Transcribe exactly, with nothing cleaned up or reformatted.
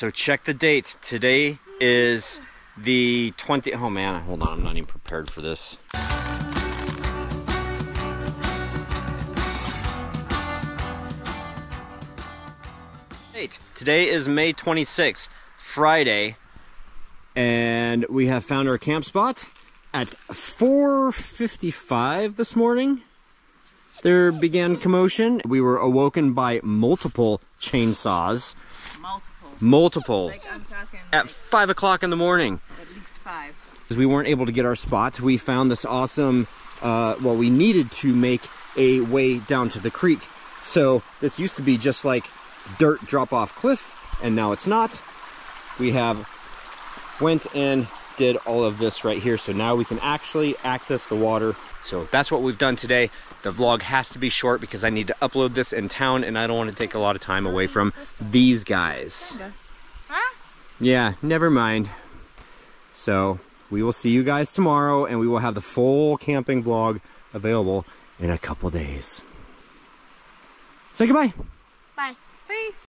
so check the dates. Today is the twentieth. Oh man, hold on, I'm not even prepared for this. Today is May twenty-sixth, Friday, and we have found our camp spot at four fifty-five this morning. There began commotion. We were awoken by multiple chainsaws. Multiple. Multiple. Like I'm talking at like five o'clock in the morning. At least five. Because we weren't able to get our spot, we found this awesome, uh, well, we needed to make a way down to the creek. So this used to be just like dirt drop-off cliff, and now it's not. We have went and did all of this right here, so now we can actually access the water. So that's what we've done today. The vlog has to be short because I need to upload this in town, and I don't want to take a lot of time away from these guys. Huh? Yeah, never mind. So we will see you guys tomorrow, and we will have the full camping vlog available in a couple days. Say goodbye. Bye. Bye.